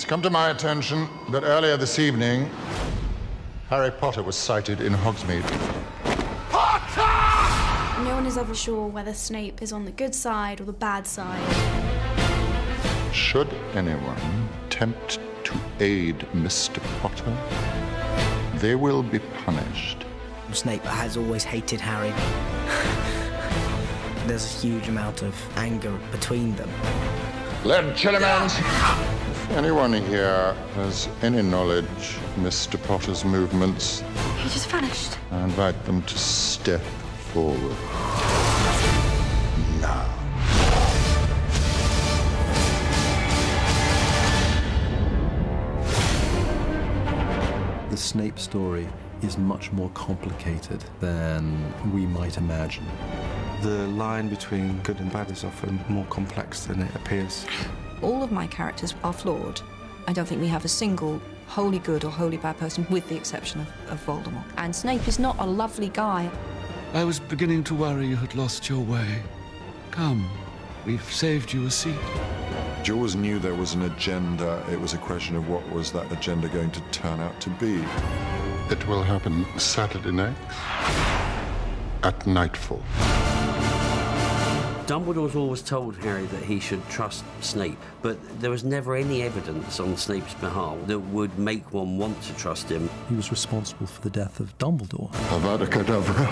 It's come to my attention that earlier this evening, Harry Potter was sighted in Hogsmeade. Potter! No one is ever sure whether Snape is on the good side or the bad side. Should anyone attempt to aid Mr. Potter, they will be punished. Snape has always hated Harry. There's a huge amount of anger between them. Led Chillimans! If anyone here has any knowledge of Mr. Potter's movements... He just vanished. I invite them to step forward. Now. The Snape story is much more complicated than we might imagine. The line between good and bad is often more complex than it appears. All of my characters are flawed. I don't think we have a single wholly good or wholly bad person, with the exception of Voldemort. And Snape is not a lovely guy. I was beginning to worry you had lost your way. Come, we've saved you a seat. You always knew there was an agenda. It was a question of what was that agenda going to turn out to be. It will happen Saturday night at nightfall. Dumbledore's always told Harry that he should trust Snape, but there was never any evidence on Snape's behalf that would make one want to trust him. He was responsible for the death of Dumbledore. Avada Kedavra.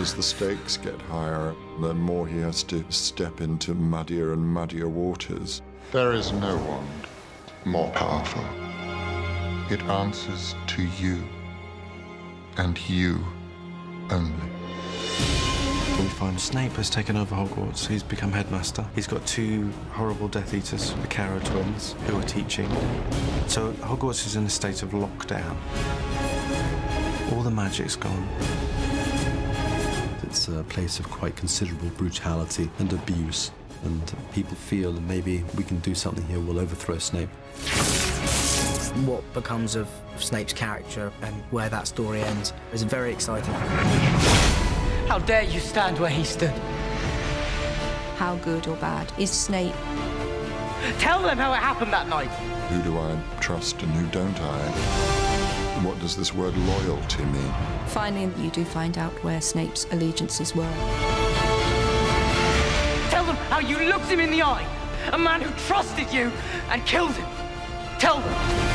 As the stakes get higher, the more he has to step into muddier and muddier waters. There is no wand more powerful. It answers to you, and you only. We find Snape has taken over Hogwarts. He's become headmaster. He's got two horrible Death Eaters, the Carrow twins, who are teaching. So Hogwarts is in a state of lockdown. All the magic's gone. It's a place of quite considerable brutality and abuse, and people feel that maybe we can do something here, we'll overthrow Snape. What becomes of Snape's character and where that story ends is very exciting. How dare you stand where he stood? How good or bad is Snape? Tell them how it happened that night. Who do I trust and who don't I? What does this word loyalty mean? Finally, you do find out where Snape's allegiances were. Tell them how you looked him in the eye, a man who trusted you and killed him. Tell them.